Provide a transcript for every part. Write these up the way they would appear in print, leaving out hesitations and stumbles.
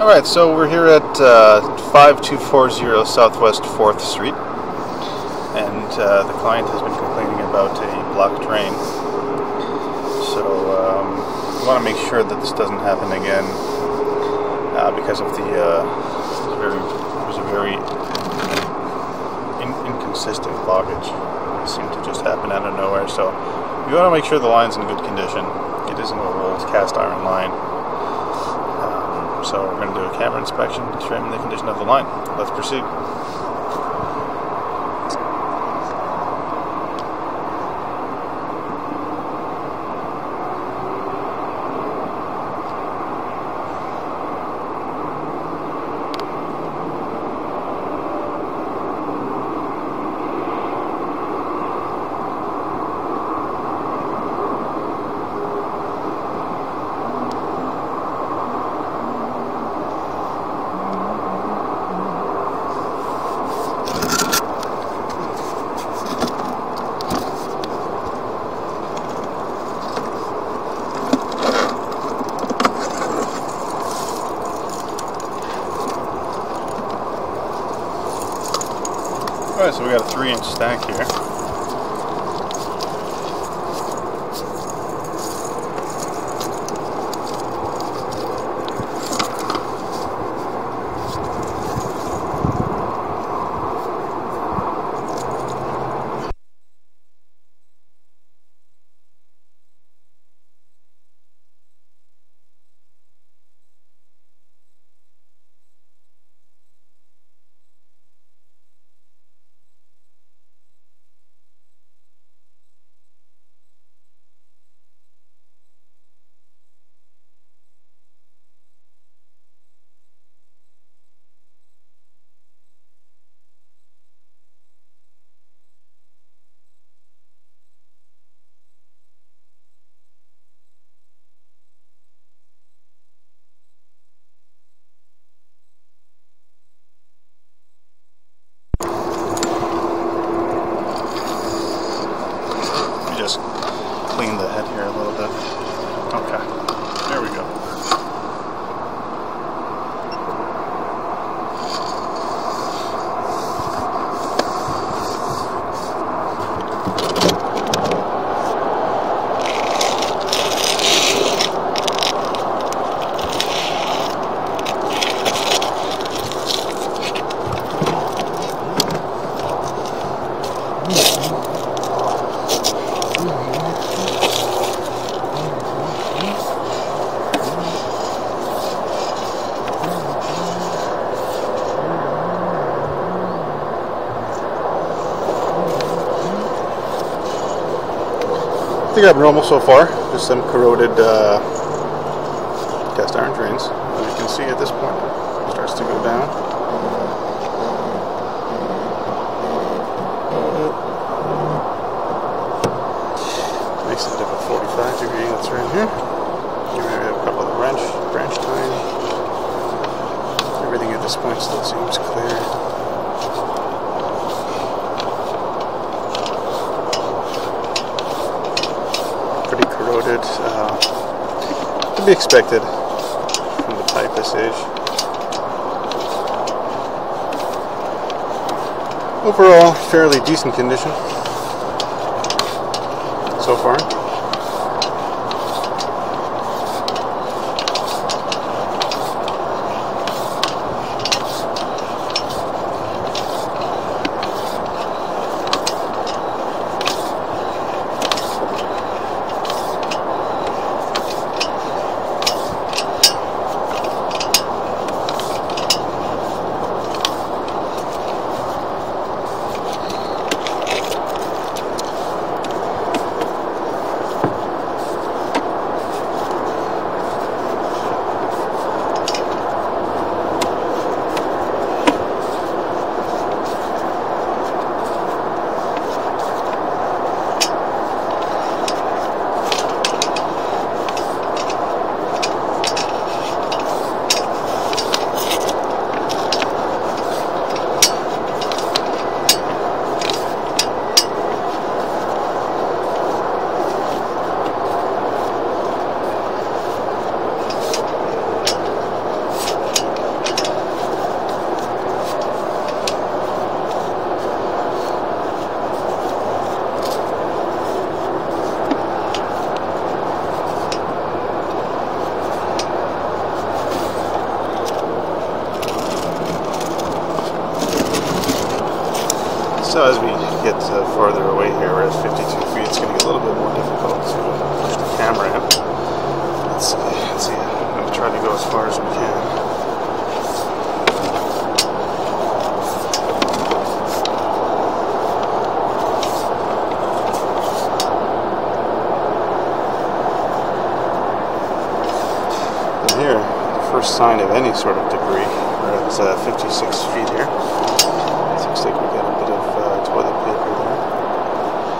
Alright, so we're here at 5240 Southwest 4th Street, and the client has been complaining about a blocked drain. So we want to make sure that this doesn't happen again because of the very inconsistent blockage. It seemed to just happen out of nowhere, so we want to make sure the line's in good condition. It isn't an old cast iron line. So we're going to do a camera inspection to determine the condition of the line. Let's proceed. Alright, so we got a 3-inch stack here. Clean the head here a little bit. Okay, there we go. I think I've been normal so far, just some corroded cast iron drains. As you can see at this point, it starts to go down. Makes it about 45 degree, that's right here. Maybe a couple of branch tying. Everything at this point still seems clear. Corroded, to be expected from the pipe this age. Overall, fairly decent condition so far. So as we get farther away here, we're at 52 feet, it's going to get a little bit more difficult to get the camera in. Let's see, I'm trying to go as far as we can. First sign of any sort of debris. We're at 56 feet here. It looks like we got a bit of toilet paper there. Yeah,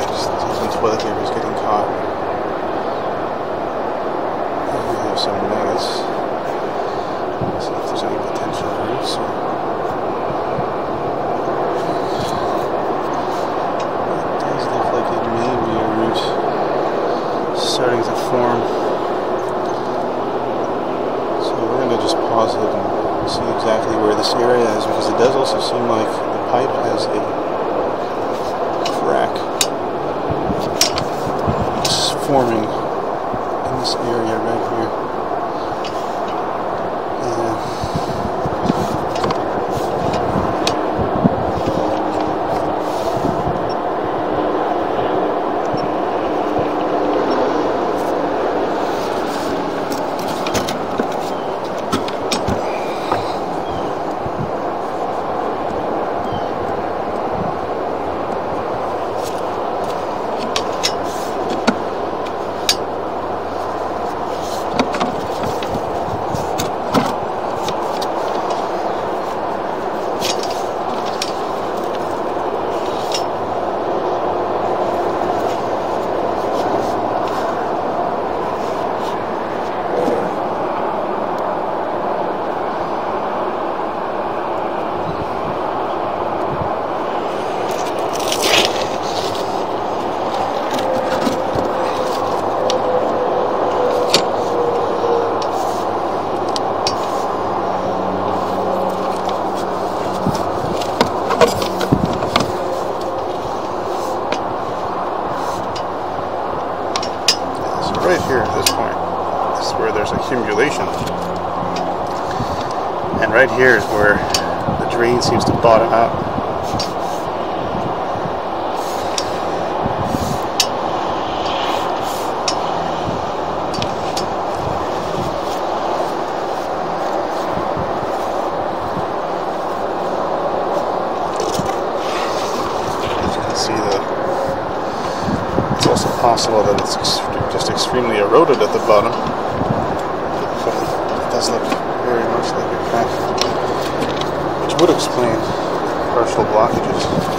the toilet paper is getting caught. We have some nuggets. Let's see if there's any potential roots. Starting to form. So we're going to just pause it and see exactly where this area is, because it does also seem like the pipe has a crack that's forming in this area right here. And right here is where the drain seems to bottom out. As you can see, it's also possible that it's just extremely eroded at the bottom. Does look very much like a crack, which would explain partial blockages.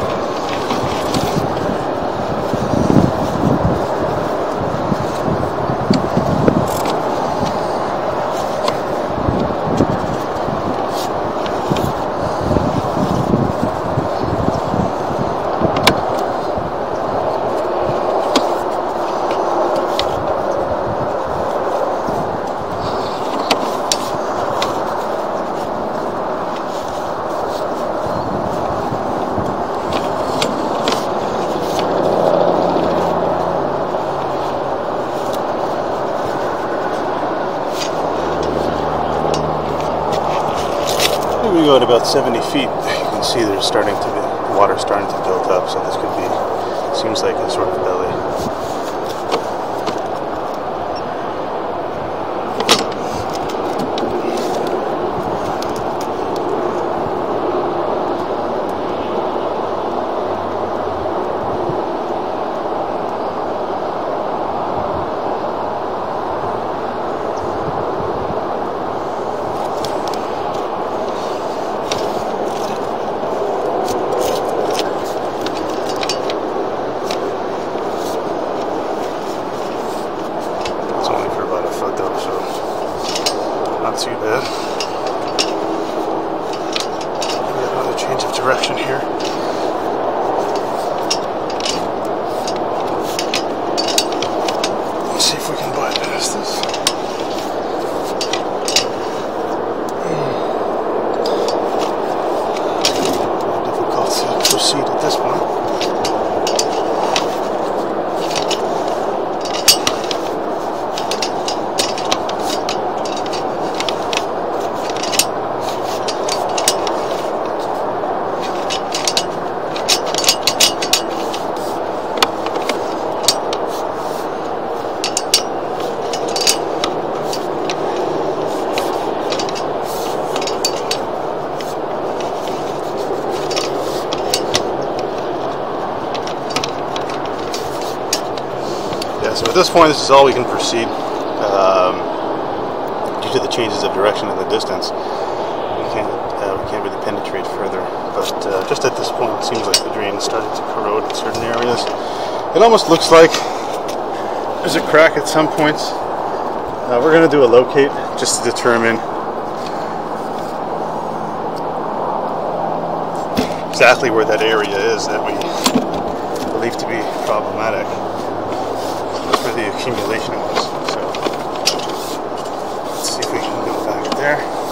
At about 70 feet, you can see there's starting to be water starting to build up, so this could be, seems like a sort of belly. This one. So at this point, this is all we can proceed due to the changes of direction and the distance. We can't really penetrate further, but just at this point, it seems like the drain started to corrode in certain areas. It almost looks like there's a crack at some points. We're going to do a locate just to determine exactly where that area is that we believe to be problematic. That's where the accumulation was. So let's see if we can go back there.